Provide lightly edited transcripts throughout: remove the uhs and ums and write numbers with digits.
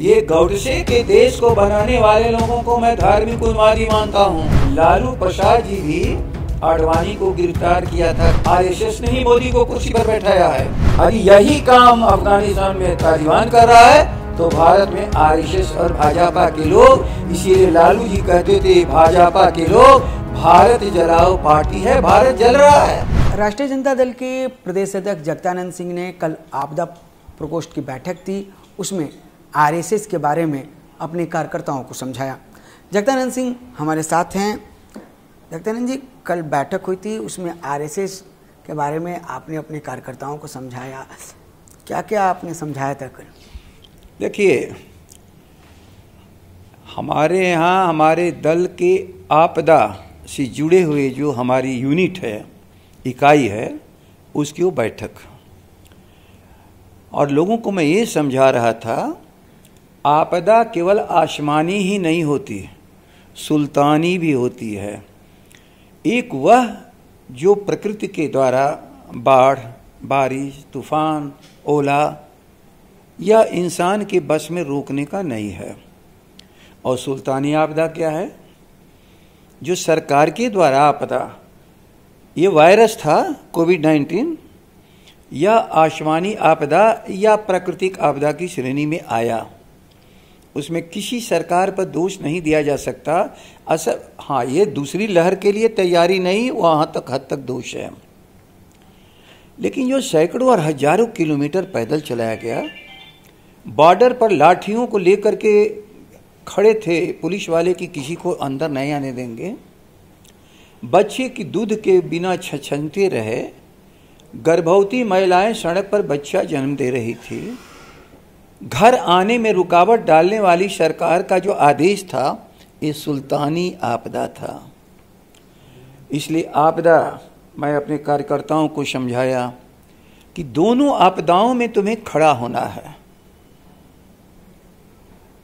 ये गौडसे के देश को बनाने वाले लोगों को मैं धार्मिक उन्मादी मानता हूँ। लालू प्रसाद जी भी आडवाणी को गिरफ्तार किया था, आरएसएस ने ही मोदी को कुर्सी पर बैठाया है। अभी यही काम अफगानिस्तान में तालिबान कर रहा है तो भारत में आरएसएस और भाजपा के लोग, इसीलिए लालू जी कहते थे भाजपा के लोग भारत जलाओ पार्टी है, भारत जल रहा है। राष्ट्रीय जनता दल के प्रदेश अध्यक्ष जगदानंद सिंह ने कल आपदा प्रकोष्ठ की बैठक थी, उसमें आरएसएस के बारे में अपने कार्यकर्ताओं को समझाया। जगदानंद सिंह हमारे साथ हैं। जगदानंद जी, कल बैठक हुई थी, उसमें आरएसएस के बारे में आपने अपने कार्यकर्ताओं को समझाया, क्या क्या आपने समझाया था कल? देखिए, हमारे यहाँ हमारे दल के आपदा से जुड़े हुए जो हमारी यूनिट है, इकाई है, उसकी वो बैठक, और लोगों को मैं ये समझा रहा था आपदा केवल आसमानी ही नहीं होती, सुल्तानी भी होती है। एक वह जो प्रकृति के द्वारा बाढ़, बारिश, तूफान, ओला, यह इंसान के बस में रोकने का नहीं है, और सुल्तानी आपदा क्या है? जो सरकार के द्वारा आपदा, ये वायरस था कोविड-19, यह आसमानी आपदा या प्राकृतिक आपदा की श्रेणी में आया, उसमें किसी सरकार पर दोष नहीं दिया जा सकता। असल हाँ, ये दूसरी लहर के लिए तैयारी नहीं, वहाँ तक हद तक दोष है, लेकिन जो सैकड़ों और हजारों किलोमीटर पैदल चलाया गया, बॉर्डर पर लाठियों को लेकर के खड़े थे पुलिस वाले कि किसी को अंदर नहीं आने देंगे, बच्चे की दूध के बिना छछनते रहे, गर्भवती महिलाएं सड़क पर बच्चा जन्म दे रही थी, घर आने में रुकावट डालने वाली सरकार का जो आदेश था, ये सुल्तानी आपदा था। इसलिए आपदा, मैं अपने कार्यकर्ताओं को समझाया कि दोनों आपदाओं में तुम्हें खड़ा होना है,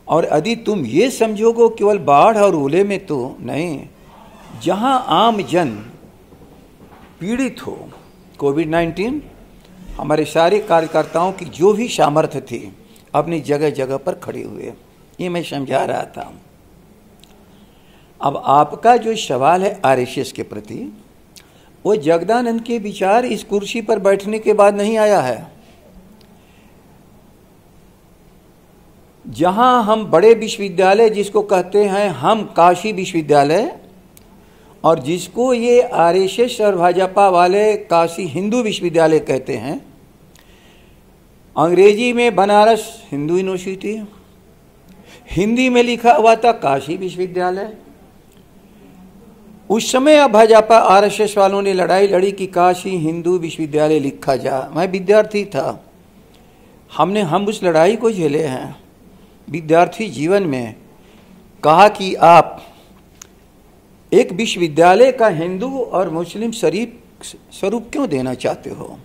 और यदि तुम ये समझोगे केवल बाढ़ और ओले में तो नहीं, जहां आम जन पीड़ित हो कोविड-19, हमारे सारे कार्यकर्ताओं की जो भी सामर्थ्य थी अपनी जगह जगह पर खड़े हुए, ये मैं समझा रहा था। अब आपका जो सवाल है आरएसएस के प्रति, वो जगदानंद के विचार इस कुर्सी पर बैठने के बाद नहीं आया है। जहां हम बड़े विश्वविद्यालय, जिसको कहते हैं हम काशी विश्वविद्यालय, और जिसको ये आरएसएस और भाजपा वाले काशी हिंदू विश्वविद्यालय कहते हैं, अंग्रेजी में बनारस हिंदू यूनिवर्सिटी, हिंदी में लिखा हुआ था काशी विश्वविद्यालय। उस समय अब भाजपा आरएसएस वालों ने लड़ाई लड़ी कि काशी हिंदू विश्वविद्यालय लिखा जा। मैं विद्यार्थी था, हम उस लड़ाई को झेले हैं। विद्यार्थी जीवन में कहा कि आप एक विश्वविद्यालय का हिंदू और मुस्लिम स्वरूप क्यों देना चाहते हो?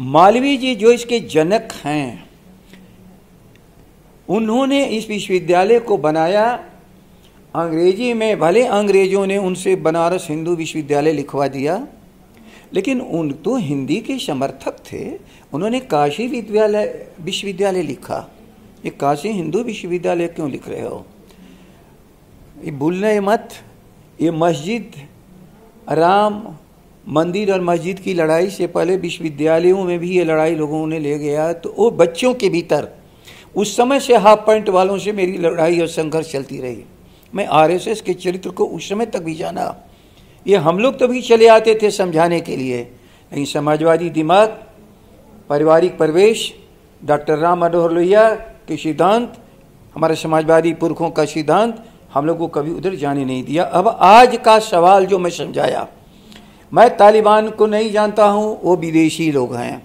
मालवीय जी जो इसके जनक हैं, उन्होंने इस विश्वविद्यालय को बनाया अंग्रेजी में, भले अंग्रेजों ने उनसे बनारस हिंदू विश्वविद्यालय लिखवा दिया, लेकिन उन तो हिंदी के समर्थक थे, उन्होंने काशी विश्वविद्यालय लिखा। ये काशी हिंदू विश्वविद्यालय क्यों लिख रहे हो? ये भूलना मत, ये मस्जिद, राम मंदिर और मस्जिद की लड़ाई से पहले विश्वविद्यालयों में भी ये लड़ाई लोगों ने ले गया, तो वो बच्चों के भीतर उस समय से हाफ पॉइंट वालों से मेरी लड़ाई और संघर्ष चलती रही। मैं आरएसएस के चरित्र को उस समय तक भी जाना, ये हम लोग तो भी चले आते थे समझाने के लिए, लेकिन समाजवादी दिमाग, पारिवारिक प्रवेश, डॉक्टर राम मनोहर लोहिया के सिद्धांत, हमारे समाजवादी पुरखों का सिद्धांत, हम लोग को कभी उधर जाने नहीं दिया। अब आज का सवाल जो मैं समझाया, मैं तालिबान को नहीं जानता हूँ, वो विदेशी लोग हैं,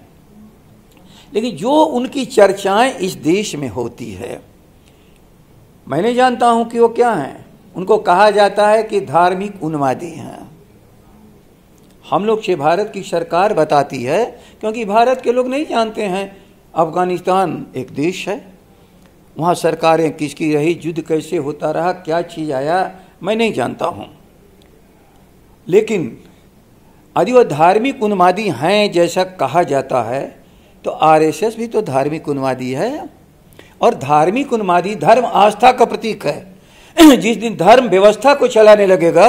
लेकिन जो उनकी चर्चाएं इस देश में होती है, मैं नहीं जानता हूँ कि वो क्या हैं। उनको कहा जाता है कि धार्मिक उन्मादी हैं। हम लोग से भारत की सरकार बताती है, क्योंकि भारत के लोग नहीं जानते हैं अफगानिस्तान एक देश है, वहाँ सरकारें किसकी रही, युद्ध कैसे होता रहा, क्या चीज़ आया, मैं नहीं जानता हूँ। लेकिन यदि वह धार्मिक उन्मादी हैं जैसा कहा जाता है, तो आरएसएस भी तो धार्मिक उन्मादी है, और धार्मिक उन्मादी धर्म आस्था का प्रतीक है। जिस दिन धर्म व्यवस्था को चलाने लगेगा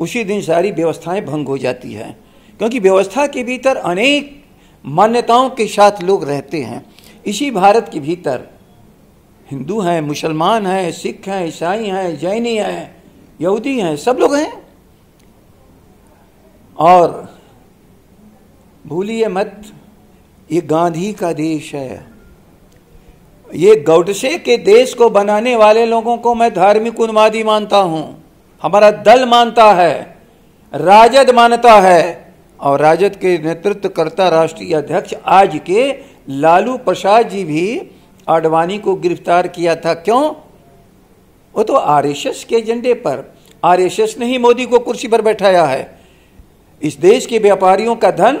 उसी दिन सारी व्यवस्थाएं भंग हो जाती हैं, क्योंकि व्यवस्था के भीतर अनेक मान्यताओं के साथ लोग रहते हैं। इसी भारत के भीतर हिंदू हैं, मुसलमान हैं, सिख हैं, ईसाई हैं, जैनी हैं, यहूदी हैं, सब लोग हैं। और भूलिए मत, ये गांधी का देश है। ये गौडसे के देश को बनाने वाले लोगों को मैं धार्मिक उन्मादी मानता हूँ। हमारा दल मानता है, राजद मानता है, और राजद के नेतृत्व करता राष्ट्रीय अध्यक्ष आज के लालू प्रसाद जी भी आडवाणी को गिरफ्तार किया था। क्यों? वो तो आरएसएस के एजेंडे पर। आरएसएस ने ही मोदी को कुर्सी पर बैठाया है। इस देश के व्यापारियों का धन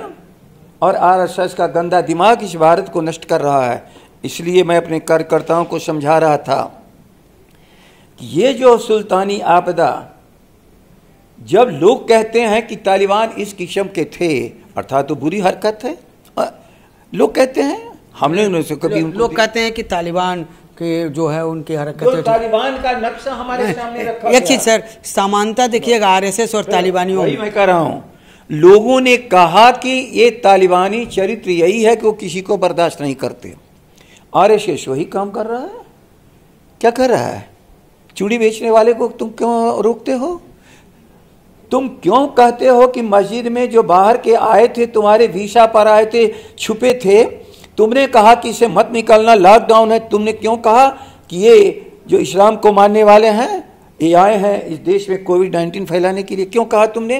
और आरएसएस का गंदा दिमाग इस भारत को नष्ट कर रहा है। इसलिए मैं अपने कार्यकर्ताओं को समझा रहा था कि ये जो सुल्तानी आपदा, जब लोग कहते हैं कि तालिबान इस किस्म के थे, अर्थात तो बुरी हरकत है। लोग कहते हैं, हमने उनसे कभी लोग कहते हैं कि तालिबान के जो है उनकी हरकतें, तालिबान का नक्शा हमारे सामने रखा। एक चीज सर, समानता देखिएगा आरएसएस और तालिबानियों में। मैं कह रहा हूँ, लोगों ने कहा कि ये तालिबानी चरित्र यही है कि वो किसी को बर्दाश्त नहीं करते। आरएसएस वही काम कर रहा है। क्या कर रहा है? चूड़ी बेचने वाले को तुम क्यों रोकते हो? तुम क्यों कहते हो कि मस्जिद में जो बाहर के आए थे, तुम्हारे वीसा पर आए थे, छुपे थे, तुमने कहा कि इसे मत निकालना, लॉकडाउन है। तुमने क्यों कहा कि ये जो इस्लाम को मानने वाले हैं ये आए हैं इस देश में कोविड-19 फैलाने के लिए? क्यों कहा तुमने?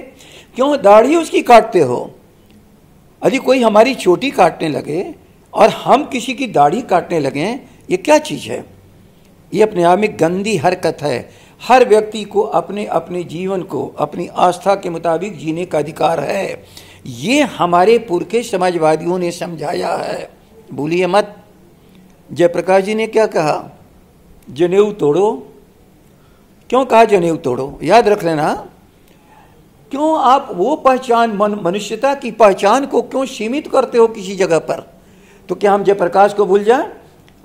क्यों दाढ़ी उसकी काटते हो? यदि कोई हमारी चोटी काटने लगे और हम किसी की दाढ़ी काटने लगें, ये क्या चीज़ है? ये अपने आप में गंदी हरकत है। हर व्यक्ति को अपने अपने जीवन को अपनी आस्था के मुताबिक जीने का अधिकार है। ये हमारे पुरखे समाजवादियों ने समझाया है। भूलिए मत, जयप्रकाश जी ने क्या कहा? जनेऊ तोड़ो। क्यों कहा जनेऊ तोड़ो? याद रख लेना। क्यों आप वो पहचान, मनुष्यता की पहचान को क्यों सीमित करते हो किसी जगह पर? तो क्या हम जयप्रकाश को भूल जाएं?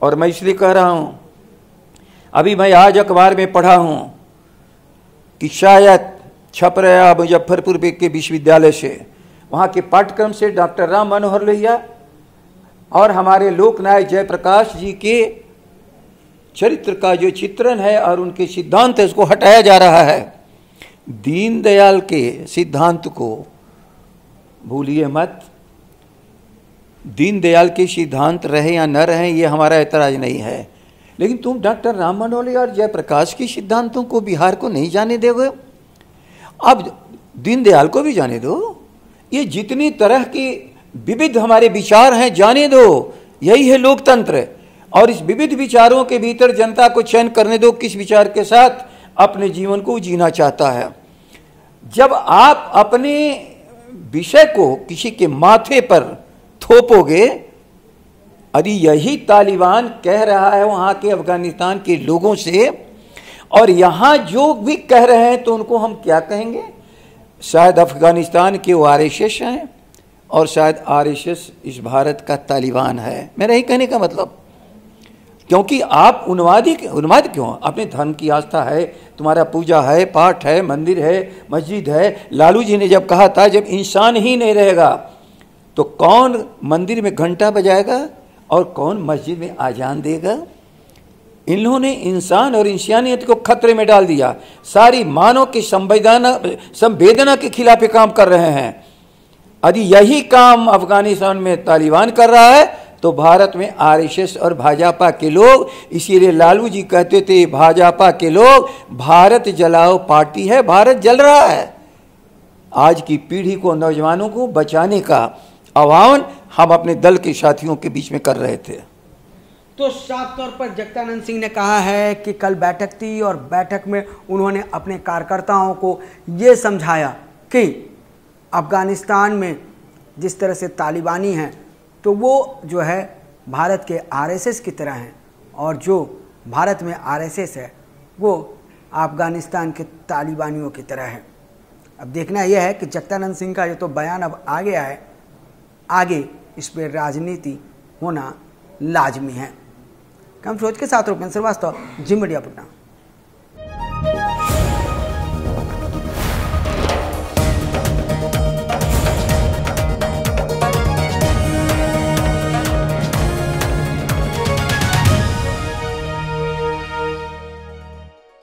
और मैं इसलिए कह रहा हूँ, अभी मैं आज अखबार में पढ़ा हूँ कि शायद छप रहा मुजफ्फरपुर के विश्वविद्यालय से, वहाँ के पाठ्यक्रम से डॉक्टर राम मनोहर लोहिया और हमारे लोकनायक जयप्रकाश जी के चरित्र का जो चित्रण है और उनके सिद्धांत है, उसको हटाया जा रहा है। दीनदयाल के सिद्धांत को भूलिए मत। दीनदयाल के सिद्धांत रहे या न रहे, ये हमारा ऐतराज नहीं है, लेकिन तुम डॉक्टर राम मनोहर लोहिया और जयप्रकाश के सिद्धांतों को बिहार को नहीं जाने दोगे। अब दीनदयाल को भी जाने दो। ये जितनी तरह की विविध हमारे विचार हैं, जाने दो। यही है लोकतंत्र। और इस विविध विचारों के भीतर जनता को चयन करने दो किस विचार के साथ अपने जीवन को जीना चाहता है। जब आप अपने विषय को किसी के माथे पर थोपोगे, यदि यही तालिबान कह रहा है वहाँ के अफगानिस्तान के लोगों से, और यहाँ जो भी कह रहे हैं, तो उनको हम क्या कहेंगे? शायद अफगानिस्तान के वो आरएसएस हैं और शायद आरएसएस इस भारत का तालिबान है। मेरा यही कहने का मतलब, क्योंकि आप उन्माद क्यों? अपने धर्म की आस्था है, तुम्हारा पूजा है, पाठ है, मंदिर है, मस्जिद है। लालू जी ने जब कहा था, जब इंसान ही नहीं रहेगा तो कौन मंदिर में घंटा बजाएगा और कौन मस्जिद में आजान देगा? इन लोगों ने इंसान और इंसानियत को खतरे में डाल दिया। सारी मानव की संवेदना के खिलाफ काम कर रहे हैं। यदि यही काम अफगानिस्तान में तालिबान कर रहा है, तो भारत में आरएसएस और भाजपा के लोग, इसीलिए लालू जी कहते थे भाजपा के लोग, भारत जलाओ पार्टी है। भारत जल रहा है। आज की पीढ़ी को, नौजवानों को बचाने का आह्वान हम अपने दल के साथियों के बीच में कर रहे थे। तो साफ तौर पर जगदानंद सिंह ने कहा है कि कल बैठक थी और बैठक में उन्होंने अपने कार्यकर्ताओं को ये समझाया कि अफगानिस्तान में जिस तरह से तालिबानी हैं, तो वो जो है भारत के आरएसएस की तरह हैं, और जो भारत में आरएसएस है वो अफगानिस्तान के तालिबानियों की तरह है। अब देखना यह है कि जगदानंद सिंह का ये तो बयान अब आ गया है, आगे इस पर राजनीति होना लाजमी है। कम सोच के साथ रूप में श्रीवास्तव जी मीडिया पटना।